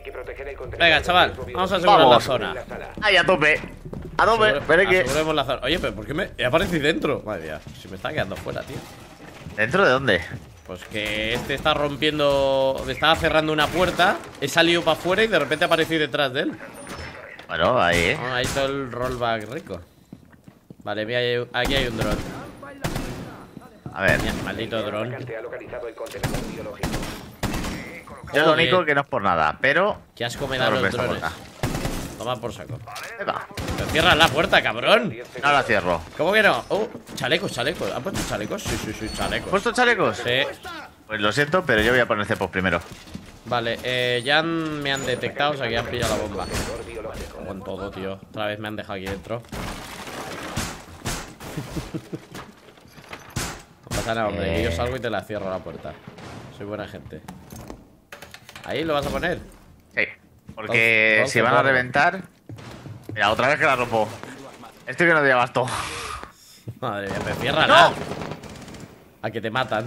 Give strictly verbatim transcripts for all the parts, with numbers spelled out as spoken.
Hay que proteger el contenedor. Venga, chaval, vamos a asegurar vamos. la zona. Ahí, a tope. A tope. Asegure, que... aseguremos la zona. Oye, pero ¿por qué me he aparecido dentro? Madre mía, si me está quedando fuera, tío. ¿Dentro de dónde? Pues que este está rompiendo. Estaba cerrando una puerta. He salido para afuera y de repente aparecí detrás de él. Bueno, ahí, eh. Ah, ahí todo el rollback rico. Vale, mira, aquí hay un dron. A ver. Mira, maldito dron. Yo lo único que no es por nada, pero. Qué asco me dan los drones. Toma por saco. Pero cierras la puerta, cabrón. No la cierro. ¿Cómo que no? Oh, chalecos, chalecos. ¿Han puesto chalecos? Sí, sí, sí, chalecos. ¿Han puesto chalecos? Sí. Pues lo siento, pero yo voy a poner cepos primero. Vale, eh, ya han, me han detectado, o sea que ya han pillado la bomba. Con todo, tío. Otra vez me han dejado aquí dentro. No pasa nada, hombre. Que yo salgo y te la cierro la puerta. Soy buena gente. ¿Ahí lo vas a poner? Sí. Porque ¿Dónde, si dónde, van dónde? a reventar. Mira, otra vez que la rompo. Estoy que no doy abasto. Madre mía, me cierra nada. A que te matan.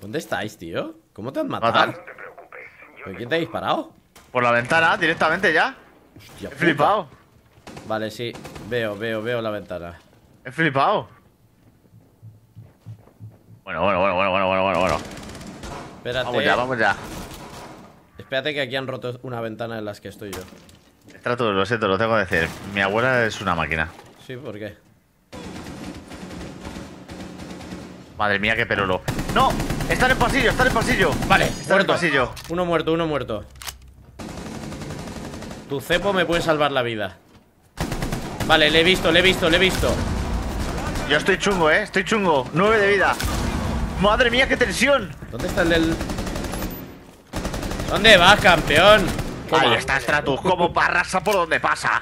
¿Dónde estáis, tío? ¿Cómo te han matado? ¿Pero quién te ha disparado? Por la ventana, directamente ya. Hostia, he flipado. Vale, sí. Veo, veo, veo la ventana. He flipado. Bueno, bueno, bueno, bueno, bueno, bueno, bueno. Espérate. Vamos ya, vamos ya. Espérate que aquí han roto una ventana en las que estoy yo. Stratus, lo siento, lo tengo que decir. Mi abuela es una máquina. Sí, ¿por qué? Madre mía, qué perolo. ¡No! ¡Está en el pasillo! ¡Está en el pasillo! Vale, está en el pasillo. Uno muerto, uno muerto. Tu cepo me puede salvar la vida. Vale, le he visto, le he visto, le he visto. Yo estoy chungo, eh. Estoy chungo. Nueve de vida. Madre mía, qué tensión. ¿Dónde está el del...? ¿Dónde vas, campeón? Toma. Ahí está Stratus, como parrasa por donde pasa.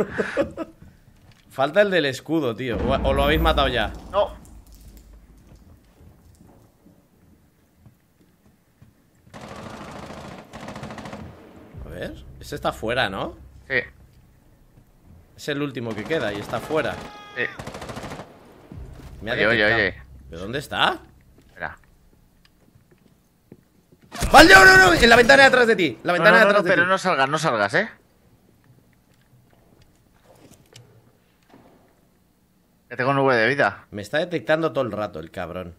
Falta el del escudo, tío. ¿O lo habéis matado ya? No. A ver, ese está fuera, ¿no? Sí. Es el último que queda y está fuera. Sí. Me ha oye, oye, oye. ¿Pero dónde está? Vale, no, no, no, en la ventana de atrás de ti. La ventana no, no, de atrás no, no, de pero ti. no salgas, no salgas, eh. Que tengo nueve de vida. Me está detectando todo el rato el cabrón.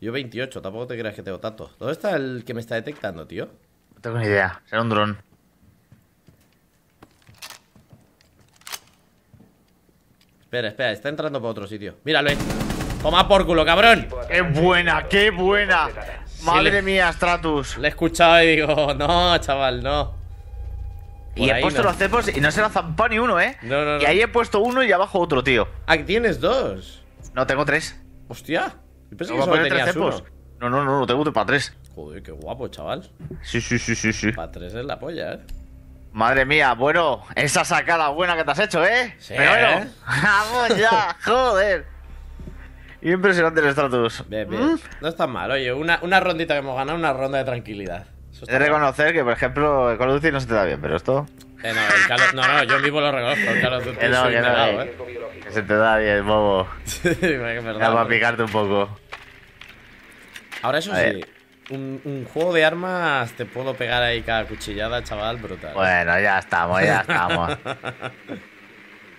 Yo veintiocho, tampoco te creas que tengo tanto. ¿Dónde está el que me está detectando, tío? No tengo ni idea, será un dron. Espera, espera, está entrando para otro sitio. Míralo, eh. Toma por culo, cabrón. Qué buena, qué buena. Madre sí, le, mía, Stratus. Le he escuchado y digo, no, chaval, no. Por y he puesto no. los cepos y no se la zampa ni uno, ¿eh? No, no, no. Y ahí he puesto uno y abajo otro, tío. Ah, tienes dos. No, tengo tres. Hostia. Yo pensé que solo tenías uno. No, no, no, no, tengo para tres. Joder, qué guapo, chaval. Sí, sí, sí, sí, sí. Para tres es la polla, ¿eh? Madre mía, bueno, esa sacada buena que te has hecho, ¿eh? Sí. Pero bueno, ¿eh? Vamos ya, joder. Impresionante el Stratus. Bien, bien. ¿Mm? No está mal, oye, una, una rondita que hemos ganado, una ronda de tranquilidad. He de reconocer mal. que, por ejemplo, el Call of Duty no se te da bien, pero esto... Eh, no, el Call of... no, no, yo mismo lo reconozco, el Call of Duty que no, que no, negado, eh. que se te da bien, bobo. Sí, para picarte un poco. Ahora eso sí, un, un juego de armas te puedo pegar ahí cada cuchillada, chaval, brutal. Bueno, ya estamos, ya estamos.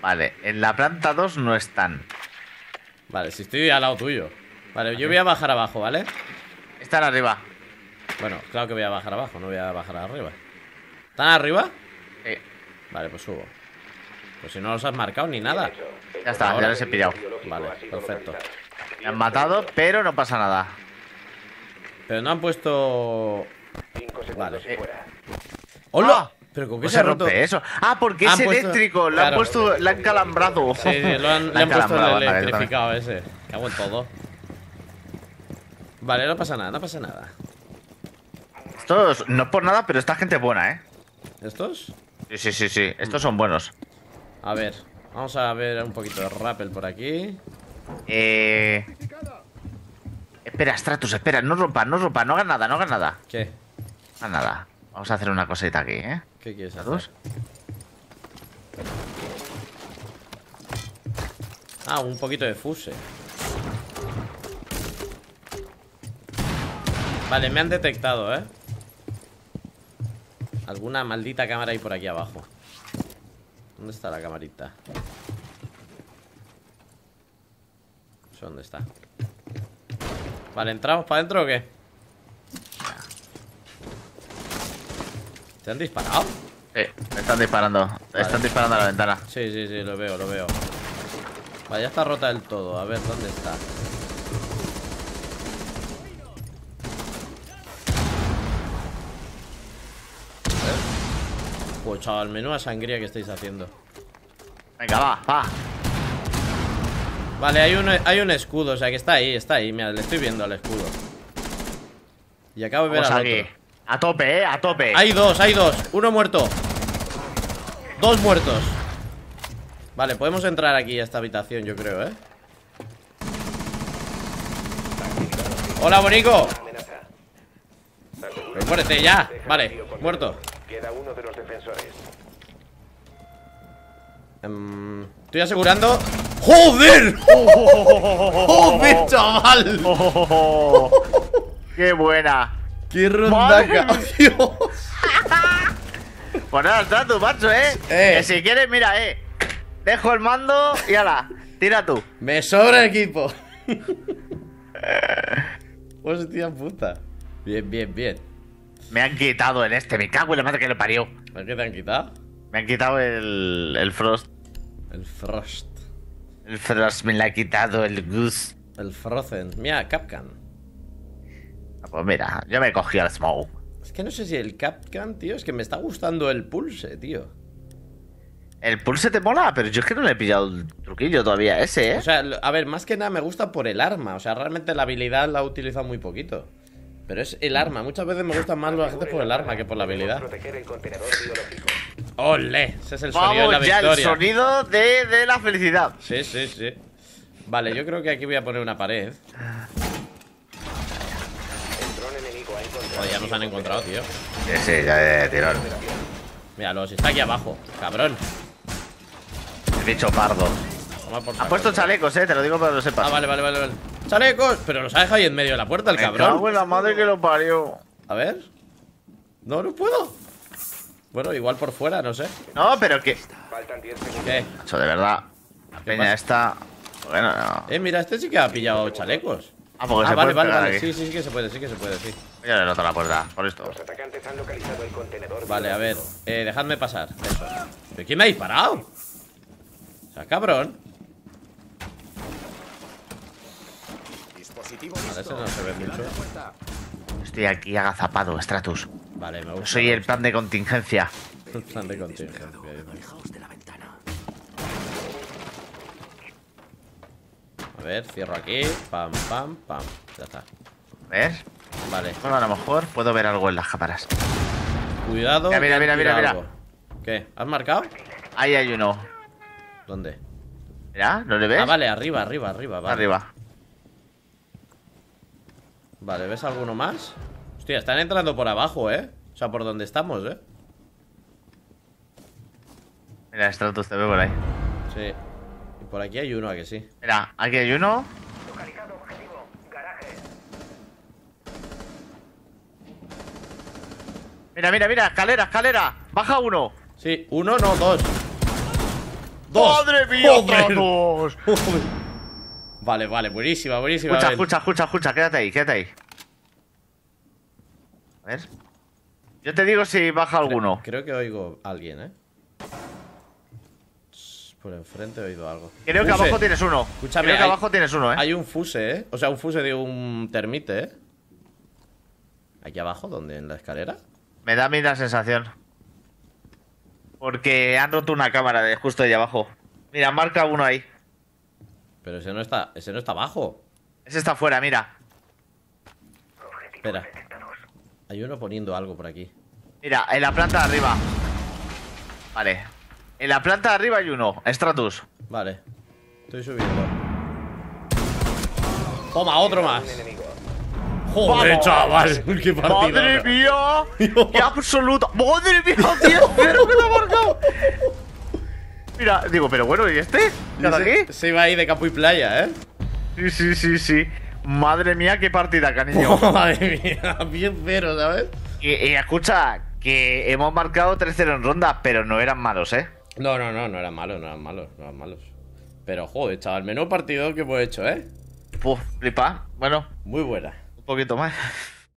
Vale, en la planta dos no están. Vale, si estoy al lado tuyo. Vale, yo voy a bajar abajo, ¿vale? Están arriba. Bueno, claro que voy a bajar abajo, no voy a bajar arriba. ¿Están arriba? Sí. Vale, pues subo. Pues si no los has marcado ni nada. Ya está, ahora ya les he pillado. Vale, perfecto. Me han matado, pero no pasa nada. Pero no han puesto... Vale. Eh. ¡Hola! ¡Ah! ¿Pero con qué se, se rompe roto? eso? Ah, porque han es puesto... eléctrico, le claro. han puesto, le han calambrado. Sí, sí, lo han, le han puesto el electrificado ese. Cago en todo. Vale, no pasa nada, no pasa nada. Estos, no es por nada, pero esta gente es buena, ¿eh? ¿Estos? Sí, sí, sí, sí, estos son buenos. A ver, vamos a ver un poquito de rappel por aquí. Eh... Espera, Stratus, espera, no rompa, no rompa, no hagas nada, no hagas nada. ¿Qué? No hagas nada. Vamos a hacer una cosita aquí, ¿eh? ¿Qué quieres hacer? ¿Dos? Ah, un poquito de fuse. Vale, me han detectado, ¿eh? Alguna maldita cámara hay por aquí abajo. ¿Dónde está la camarita? No sé dónde está. Vale, ¿entramos para adentro o qué? ¿Te han disparado? Sí, me están disparando. Vale. Están disparando a la ventana. Sí, sí, sí, lo veo, lo veo. Vale, ya está rota del todo. A ver, ¿dónde está? Pues chaval, menuda sangría que estáis haciendo. Venga, va, va. Vale, hay un, hay un escudo, o sea que está ahí, está ahí. Mira, le estoy viendo al escudo. Y acabo de ver al otro. A tope, eh, a tope. Hay dos, hay dos. Uno muerto. Dos muertos. Vale, podemos entrar aquí a esta habitación, yo creo, eh. Hola, bonico. Pues muérete ya. Vale, muerto. Queda uno de los defensores. Um, estoy asegurando. ¡Joder! ¡Joder, chaval! ¡Qué buena! ¡Qué rondaca! ¡Dios! Pues nada, tira tú, macho, ¿eh? eh. Que si quieres, mira, eh. Dejo el mando y ala, tira tú. Me sobra el equipo. Hostia puta. Bien, bien, bien. Me han quitado en este, me cago en la madre que lo parió. ¿Por qué te han quitado? Me han quitado el, el Frost. El Frost. El Frost me la ha quitado el Goose. El Frozen. Mira, Kapkan. Ah, pues mira, yo me cogí al Smoke. Es que no sé si el Kapkan, tío, es que me está gustando el Pulse, tío. El Pulse te mola, pero yo es que no le he pillado el truquillo todavía ese, ¿eh? O sea, a ver, más que nada me gusta por el arma. O sea, realmente la habilidad la he utilizado muy poquito. Pero es el arma, muchas veces me gustan más los agentes por el arma que por la habilidad. ¡Ole! Ese es el sonido de la victoria. Vamos ya, el sonido de, de la felicidad. Sí, sí, sí. Vale, yo creo que aquí voy a poner una pared. Oh, ya nos han encontrado, tío. Sí, sí, ya de tirón. Míralo, si está aquí abajo, cabrón. El bicho pardo. Ha puesto chalecos, eh, te lo digo para que lo sepas. Ah, vale, vale, vale, vale. ¡Chalecos! Pero los ha dejado ahí en medio de la puerta, el me cabrón. Cago en la madre que lo parió. A ver. No, no puedo. Bueno, igual por fuera, no sé. No, pero que. ¿Qué? Macho, de verdad. La peña esta. Bueno, no. Eh, mira, este sí que ha pillado chalecos. Ah, porque ah, se vale, puede vale, vale. Sí, sí, sí que se puede, sí que se puede, sí. Ya le noto la puerta, por esto. Los atacantes han localizado el contenedor. Vale, a ver. Eh, dejadme pasar. Eso. ¿Pero quién me ha disparado? O sea, cabrón. Vale, ese no se ve mucho. Estoy aquí agazapado, Stratus. Vale, me gusta. Soy el plan de contingencia. El plan de contingencia. A ver, cierro aquí. Pam, pam, pam. Ya está. A ver. Vale. Bueno, a lo mejor puedo ver algo en las cámaras. Cuidado. Mira, mira, mira, mira, mira. ¿Qué? ¿Has marcado? Ahí hay uno. ¿Dónde? Mira, ¿no le ves? Ah, vale, arriba, arriba, arriba. Vale. Arriba. Vale, ¿ves alguno más? Hostia, están entrando por abajo, ¿eh? O sea, por donde estamos, ¿eh? Mira, Stratus, te veo por ahí. Sí. Y por aquí hay uno, ¿a que sí? Mira, aquí hay uno. Localizado objetivo, garaje. Mira, mira, mira, escalera, escalera. Baja uno. Sí, uno, no, dos. ¡Dos! ¡Madre mía, Stratus! Vale, vale, buenísima, buenísima. Escucha, escucha, escucha, escucha, quédate ahí, quédate ahí. A ver. Yo te digo si baja creo, alguno. Creo que oigo a alguien, eh. Por enfrente he oído algo. Creo fuse. Que abajo tienes uno. Escúchame, creo que hay, abajo tienes uno, eh. Hay un fuse, eh. O sea, un fuse de un termite, eh. ¿Aquí abajo? ¿Dónde? ¿En la escalera? Me da a mí la sensación. Porque han roto una cámara de justo ahí abajo. Mira, marca uno ahí. Pero ese no está, ese no está abajo. Ese está afuera, mira. Espera. Hay uno poniendo algo por aquí. Mira, en la planta de arriba. Vale. En la planta de arriba hay uno, Stratus. Vale. Estoy subiendo. Toma, otro más. ¡Joder, chaval! ¡Qué partida! ¡Madre mía! ¡Qué absoluta! ¡Madre mía! ¡diez cero que me ha marcado! Mira, digo, pero bueno, ¿y este? ¿Qué hace aquí? Se iba ahí de campo y playa, ¿eh? Sí, sí, sí, sí. Madre mía, qué partida, caniño. Madre mía, diez cero, ¿sabes? Y, y escucha, que hemos marcado tres cero en ronda, pero no eran malos, ¿eh? No, no, no, no eran malos, no eran malos, no eran malos. Pero, joder, chaval, menudo partido que hemos hecho, ¿eh? Puf, flipa, bueno. Muy buena. Un poquito más.